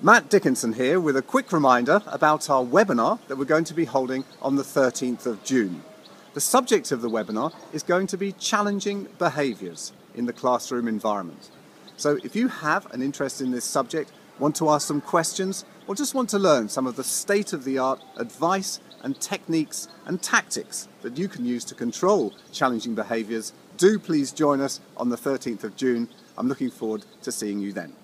Matt Dickinson here with a quick reminder about our webinar that we're going to be holding on the 13th of June. The subject of the webinar is going to be challenging behaviours in the classroom environment. So if you have an interest in this subject, want to ask some questions, or just want to learn some of the state-of-the-art advice and techniques and tactics that you can use to control challenging behaviours, do please join us on the 13th of June. I'm looking forward to seeing you then.